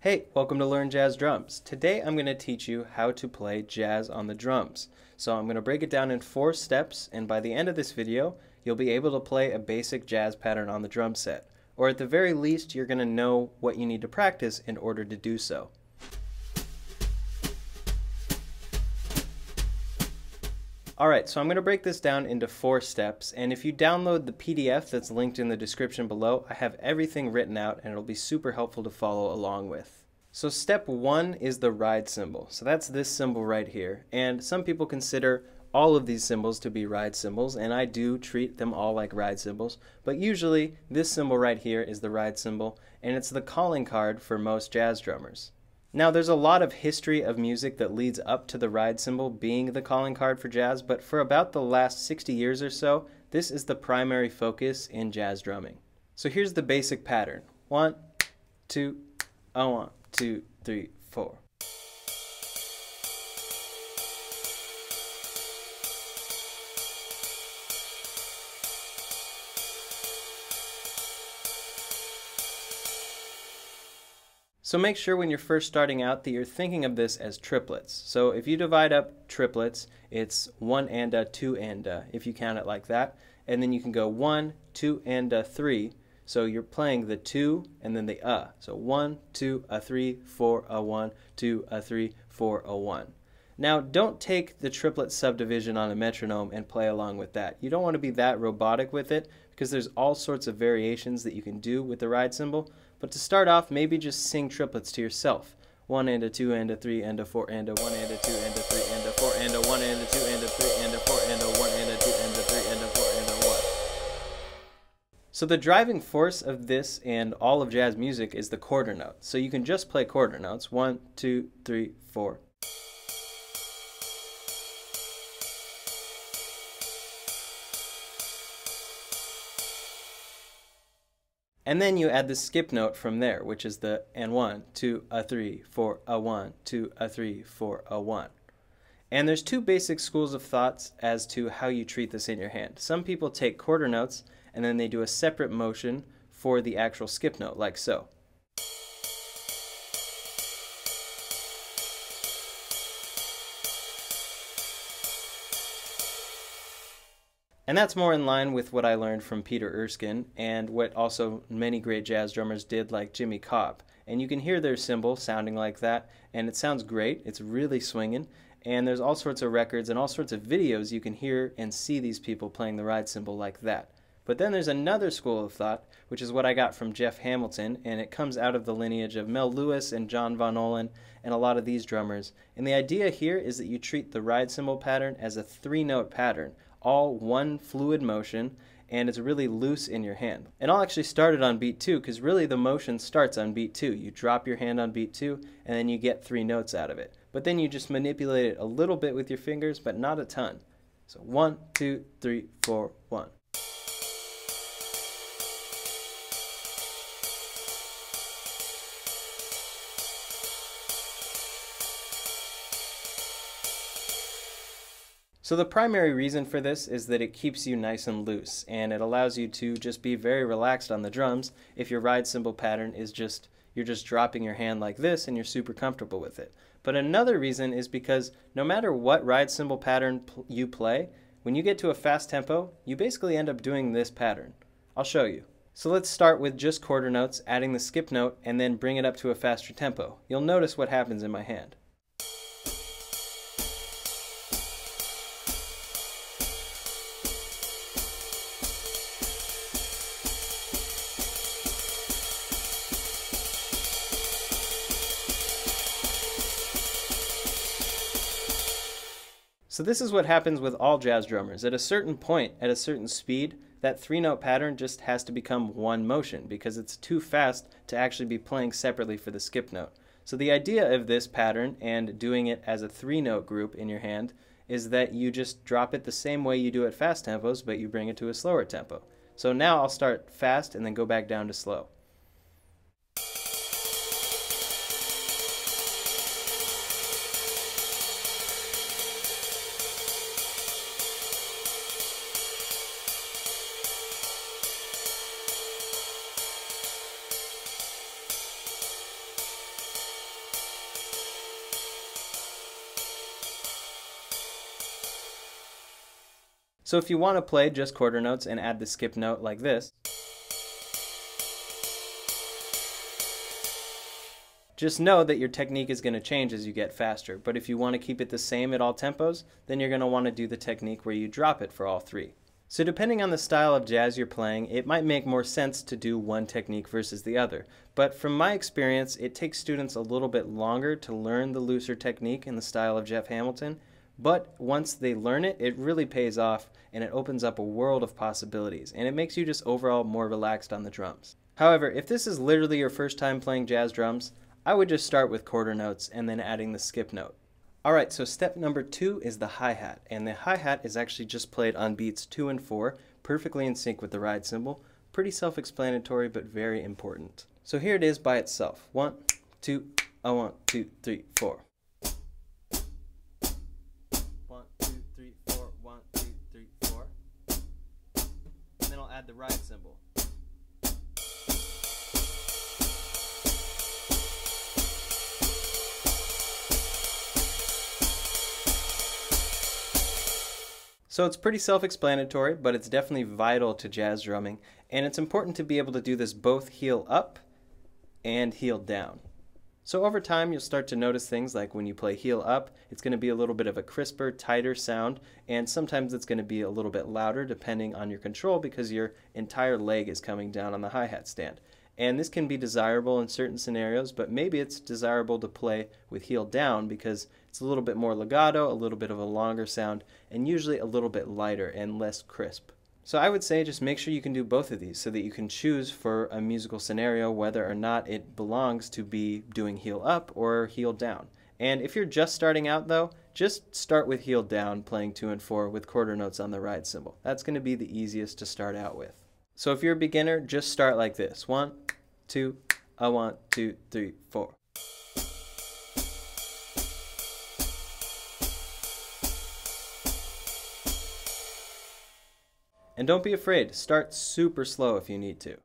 Hey, welcome to Learn Jazz Drums. Today I'm going to teach you how to play jazz on the drums. So I'm going to break it down in 4 steps, and by the end of this video you'll be able to play a basic jazz pattern on the drum set. Or at the very least you're going to know what you need to practice in order to do so. Alright, so I'm going to break this down into 4 steps, and if you download the PDF that's linked in the description below, I have everything written out and it'll be super helpful to follow along with. So step 1 is the ride cymbal. So that's this cymbal right here, and some people consider all of these cymbals to be ride cymbals, and I do treat them all like ride cymbals, but usually this cymbal right here is the ride cymbal, and it's the calling card for most jazz drummers. Now there's a lot of history of music that leads up to the ride cymbal being the calling card for jazz, but for about the last 60 years or so, this is the primary focus in jazz drumming. So here's the basic pattern. 1, 2, 1, 2, 3, 4. So make sure when you're first starting out that you're thinking of this as triplets. So if you divide up triplets, it's 1 and a, 2 and a, if you count it like that. And then you can go 1, 2 and a, 3. So you're playing the 2 and then the a. So 1, 2, a, 3, 4, a, 1, 2, a, 3, 4, a, 1. Now don't take the triplet subdivision on a metronome and play along with that. You don't want to be that robotic with it, because there's all sorts of variations that you can do with the ride cymbal. But to start off, maybe just sing triplets to yourself. 1 and a 2 and a 3 and a 4 and a 1 and a 2 and a 3 and a 4 and a 1 and a 2 and a 3 and a 4 and a 1 and a 2 and a 3 and a 4 and a 1 and a 2 and a 3 and a 4 and a 1. So the driving force of this and all of jazz music is the quarter note. So you can just play quarter notes. 1, 2, 3, 4. And then you add the skip note from there, which is the and 1, 2, a, 3, 4, a, 1, 2, a, 3, 4, a, 1. And there's 2 basic schools of thoughts as to how you treat this in your hand. Some people take quarter notes and then they do a separate motion for the actual skip note, like so. And that's more in line with what I learned from Peter Erskine and what also many great jazz drummers did, like Jimmy Cobb. And you can hear their cymbal sounding like that, and it sounds great. It's really swinging, and there's all sorts of records and all sorts of videos you can hear and see these people playing the ride cymbal like that. But then there's another school of thought, which is what I got from Jeff Hamilton, and it comes out of the lineage of Mel Lewis and John Von Ohlen and a lot of these drummers. And the idea here is that you treat the ride cymbal pattern as a 3-note pattern, all one fluid motion, and it's really loose in your hand. And I'll actually start it on beat 2, because really the motion starts on beat 2. You drop your hand on beat 2 and then you get 3 notes out of it. But then you just manipulate it a little bit with your fingers, but not a ton. So 1, 2, 3, 4, 1. So the primary reason for this is that it keeps you nice and loose, and it allows you to just be very relaxed on the drums. If your ride cymbal pattern is just, you're just dropping your hand like this and you're super comfortable with it. But another reason is because no matter what ride cymbal pattern you play, when you get to a fast tempo, you basically end up doing this pattern. I'll show you. So let's start with just quarter notes, adding the skip note, and then bring it up to a faster tempo. You'll notice what happens in my hand. So this is what happens with all jazz drummers. At a certain point, at a certain speed, that 3-note pattern just has to become one motion, because it's too fast to actually be playing separately for the skip note. So the idea of this pattern and doing it as a 3-note group in your hand is that you just drop it the same way you do at fast tempos, but you bring it to a slower tempo. So now I'll start fast and then go back down to slow. So if you want to play just quarter notes and add the skip note like this, just know that your technique is going to change as you get faster, but if you want to keep it the same at all tempos, then you're going to want to do the technique where you drop it for all three. So depending on the style of jazz you're playing, it might make more sense to do one technique versus the other. But from my experience, it takes students a little bit longer to learn the looser technique in the style of Jeff Hamilton, but once they learn it, it really pays off and it opens up a world of possibilities, and it makes you just overall more relaxed on the drums. However, if this is literally your first time playing jazz drums, I would just start with quarter notes and then adding the skip note. Alright, so step number 2 is the hi-hat, and the hi-hat is actually just played on beats 2 and 4, perfectly in sync with the ride cymbal. Pretty self-explanatory, but very important. So here it is by itself. 1, 2, 1, 2, 3, 4. 1, 2, 3, 4. 1, 2, 3, 4. And then I'll add the ride cymbal. So it's pretty self-explanatory, but it's definitely vital to jazz drumming, and it's important to be able to do this both heel up and heel down. So over time you'll start to notice things like when you play heel up, it's going to be a little bit of a crisper, tighter sound, and sometimes it's going to be a little bit louder depending on your control because your entire leg is coming down on the hi-hat stand. And this can be desirable in certain scenarios, but maybe it's desirable to play with heel down because it's a little bit more legato, a little bit of a longer sound, and usually a little bit lighter and less crisp. So I would say just make sure you can do both of these so that you can choose for a musical scenario whether or not it belongs to be doing heel up or heel down. And if you're just starting out though, just start with heel down playing 2 and 4 with quarter notes on the ride cymbal. That's going to be the easiest to start out with. So if you're a beginner, just start like this. 1, 2, 1, 2, 3, 4. And don't be afraid, start super slow if you need to.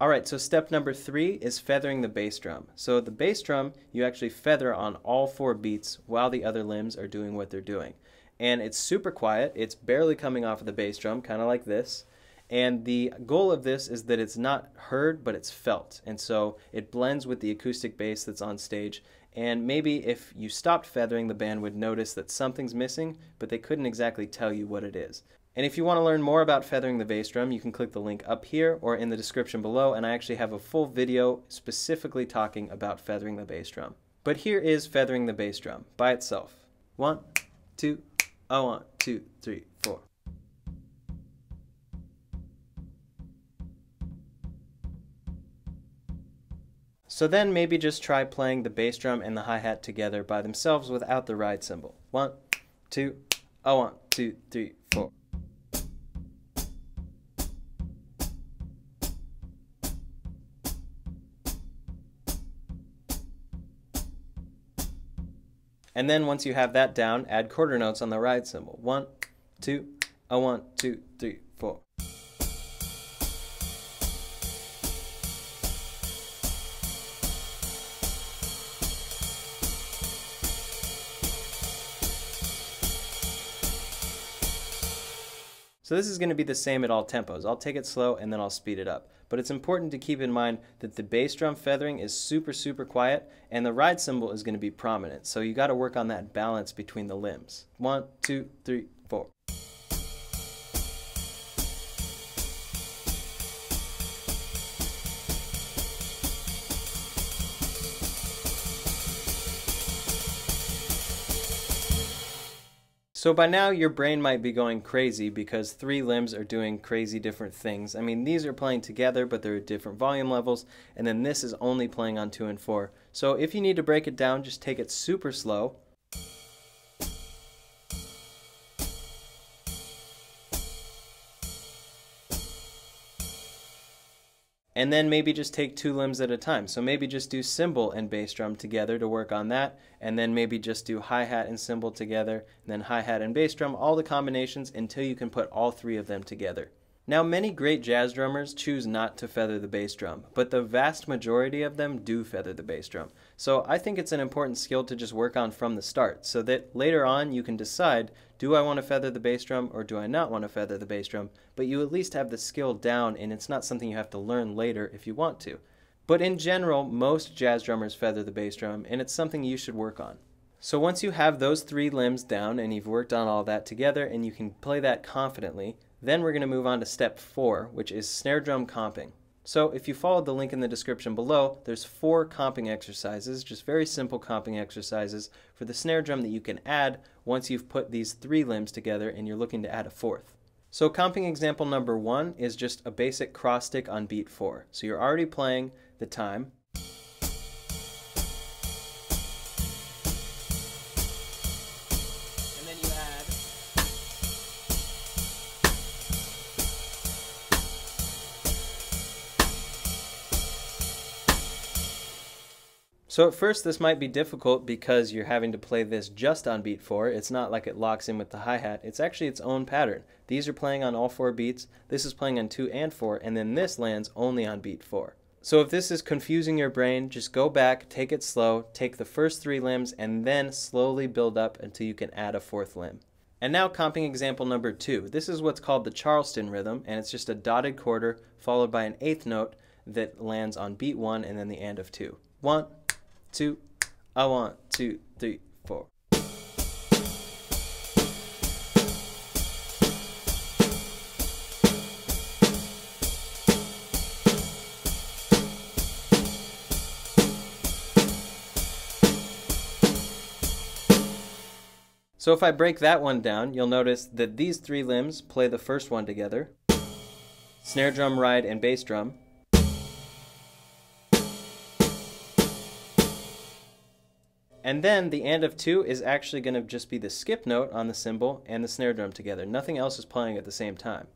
Alright, so step number 3 is feathering the bass drum. So the bass drum, you actually feather on all 4 beats while the other limbs are doing what they're doing. And it's super quiet, it's barely coming off of the bass drum, kind of like this. And the goal of this is that it's not heard, but it's felt. And so it blends with the acoustic bass that's on stage. And maybe if you stopped feathering, the band would notice that something's missing, but they couldn't exactly tell you what it is. And if you want to learn more about feathering the bass drum, you can click the link up here or in the description below, and I actually have a full video specifically talking about feathering the bass drum. But here is feathering the bass drum by itself. 1, 2, 1, 2, 3, 4. So then maybe just try playing the bass drum and the hi-hat together by themselves without the ride cymbal. 1, 2, 1, 2, 3, 4. And then once you have that down, add quarter notes on the ride cymbal. 1, 2, 1, 2, 3, 4. So this is going to be the same at all tempos. I'll take it slow and then I'll speed it up. But it's important to keep in mind that the bass drum feathering is super quiet and the ride cymbal is going to be prominent. So you got to work on that balance between the limbs. 1, 2, 3, 4. So by now your brain might be going crazy because 3 limbs are doing crazy different things. I mean, these are playing together, but they're at different volume levels, and then this is only playing on 2 and 4. So if you need to break it down, just take it super slow. And then maybe just take 2 limbs at a time. So maybe just do cymbal and bass drum together to work on that, and then maybe just do hi-hat and cymbal together, and then hi-hat and bass drum, all the combinations until you can put all 3 of them together. Now, many great jazz drummers choose not to feather the bass drum, but the vast majority of them do feather the bass drum. So I think it's an important skill to just work on from the start, so that later on you can decide, do I want to feather the bass drum or do I not want to feather the bass drum? But you at least have the skill down, and it's not something you have to learn later if you want to. But in general, most jazz drummers feather the bass drum, and it's something you should work on. So once you have those three limbs down and you've worked on all that together and you can play that confidently, then we're going to move on to step 4, which is snare drum comping. So if you followed the link in the description below, there's 4 comping exercises, just very simple comping exercises for the snare drum that you can add once you've put these 3 limbs together and you're looking to add a 4th. So comping example number 1 is just a basic cross stick on beat 4. So you're already playing the time. So at first this might be difficult because you're having to play this just on beat 4. It's not like it locks in with the hi-hat. It's actually its own pattern. These are playing on all 4 beats, this is playing on 2 and 4, and then this lands only on beat 4. So if this is confusing your brain, just go back, take it slow, take the first 3 limbs, and then slowly build up until you can add a 4th limb. And now comping example number 2. This is what's called the Charleston rhythm, and it's just a dotted quarter followed by an 8th note that lands on beat 1 and then the and of 2. 1, 2, I want 2, 3, 4. So if I break that one down, you'll notice that these 3 limbs play the first one together, snare drum, ride, and bass drum. And then the and of 2 is actually going to just be the skip note on the cymbal and the snare drum together. Nothing else is playing at the same time.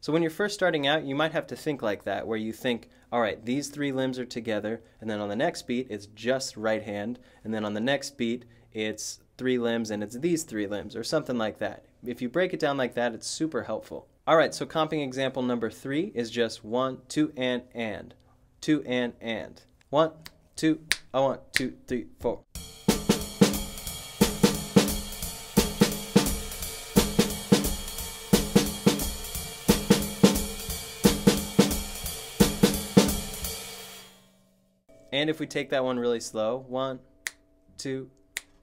So when you're first starting out, you might have to think like that, where you think, all right, these 3 limbs are together, and then on the next beat, it's just right hand, and then on the next beat, it's 3 limbs and it's these 3 limbs, or something like that. If you break it down like that, it's super helpful. All right, so comping example number 3 is just 1, 2, and, 2, and, 1, 2, I want 2, 3, 4. And if we take that one really slow, 1, 2,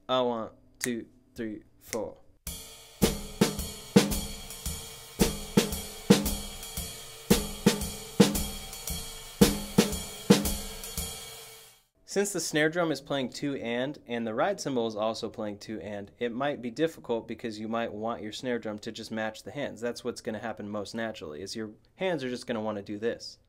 I want 2, 3, 4. Since the snare drum is playing 2 and the ride cymbal is also playing 2 and, it might be difficult because you might want your snare drum to just match the hands. That's what's going to happen most naturally, is your hands are just going to want to do this.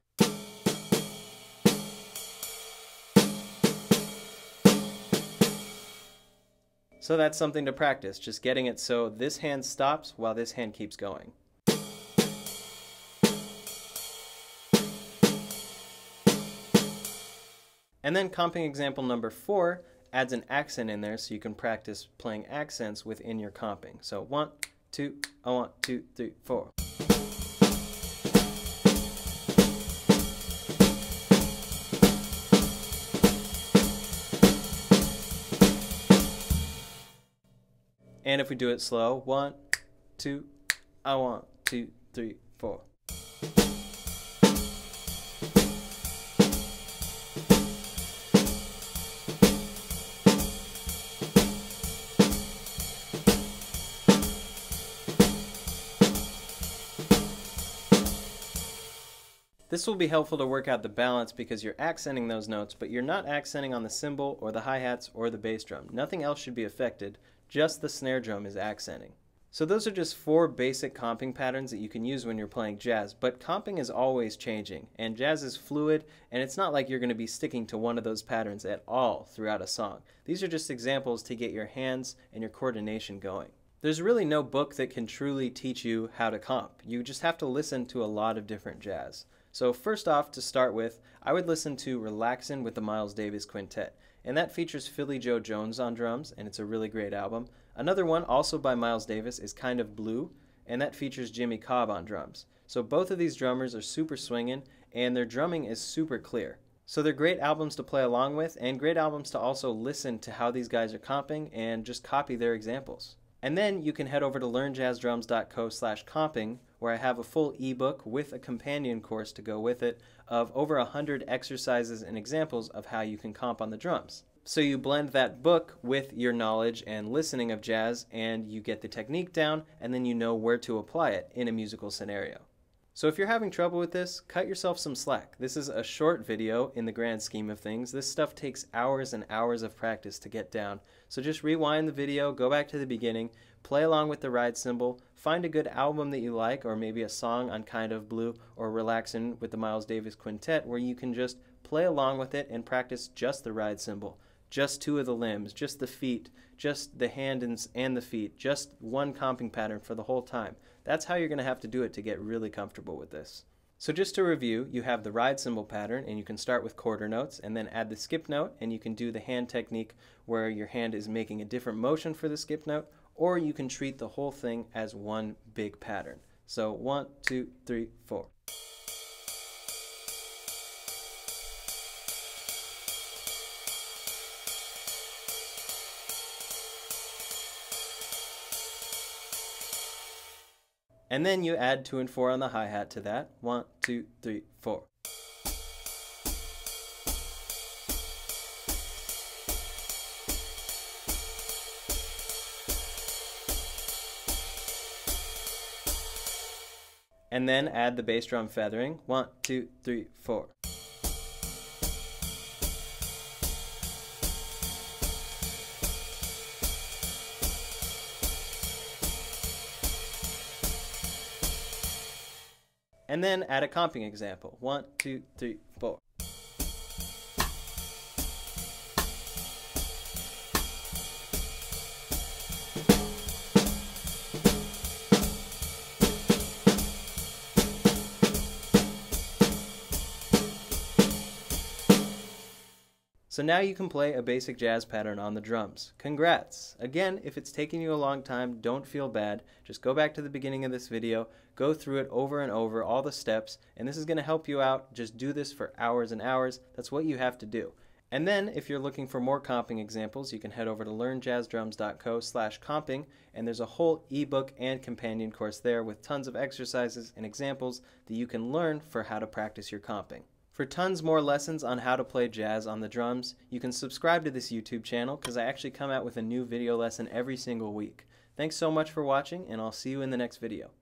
So that's something to practice, just getting it so this hand stops while this hand keeps going. And then comping example number 4 adds an accent in there so you can practice playing accents within your comping. So 1, 2, I want 2, 3, 4. And if we do it slow, 1, 2, I want 2, 3, 4. This will be helpful to work out the balance because you're accenting those notes, but you're not accenting on the cymbal or the hi-hats or the bass drum. Nothing else should be affected. Just the snare drum is accenting. So those are just 4 basic comping patterns that you can use when you're playing jazz, but comping is always changing, and jazz is fluid, and it's not like you're going to be sticking to one of those patterns at all throughout a song. These are just examples to get your hands and your coordination going. There's really no book that can truly teach you how to comp. You just have to listen to a lot of different jazz. So first off, to start with, I would listen to Relaxin' with the Miles Davis Quintet, and that features Philly Joe Jones on drums, and it's a really great album. Another one, also by Miles Davis, is Kind of Blue, and that features Jimmy Cobb on drums. So both of these drummers are super swinging, and their drumming is super clear. So they're great albums to play along with, and great albums to also listen to how these guys are comping and just copy their examples. And then you can head over to learnjazzdrums.co/comping, where I have a full ebook with a companion course to go with it of over 100 exercises and examples of how you can comp on the drums. So you blend that book with your knowledge and listening of jazz, and you get the technique down, and then you know where to apply it in a musical scenario. So if you're having trouble with this, cut yourself some slack. This is a short video in the grand scheme of things. This stuff takes hours and hours of practice to get down. So just rewind the video, go back to the beginning, play along with the ride cymbal, find a good album that you like, or maybe a song on Kind of Blue or Relaxin' with the Miles Davis Quintet, where you can just play along with it and practice just the ride cymbal, just two of the limbs, just the feet, just the hand and the feet, just one comping pattern for the whole time. That's how you're going to have to do it to get really comfortable with this. So just to review, you have the ride cymbal pattern, and you can start with quarter notes and then add the skip note, and you can do the hand technique where your hand is making a different motion for the skip note, or you can treat the whole thing as one big pattern. So 1, 2, 3, 4. And then you add 2 and 4 on the hi-hat to that. 1, 2, 3, 4. And then add the bass drum feathering. 1, 2, 3, 4. And then add a comping example. 1, 2, 3, 4. So now you can play a basic jazz pattern on the drums. Congrats! Again, if it's taking you a long time, don't feel bad. Just go back to the beginning of this video, go through it over and over, all the steps, and this is going to help you out. Just do this for hours and hours. That's what you have to do. And then, if you're looking for more comping examples, you can head over to learnjazzdrums.co/comping, and there's a whole ebook and companion course there with tons of exercises and examples that you can learn for how to practice your comping. For tons more lessons on how to play jazz on the drums, you can subscribe to this YouTube channel, because I actually come out with a new video lesson every single week. Thanks so much for watching, and I'll see you in the next video.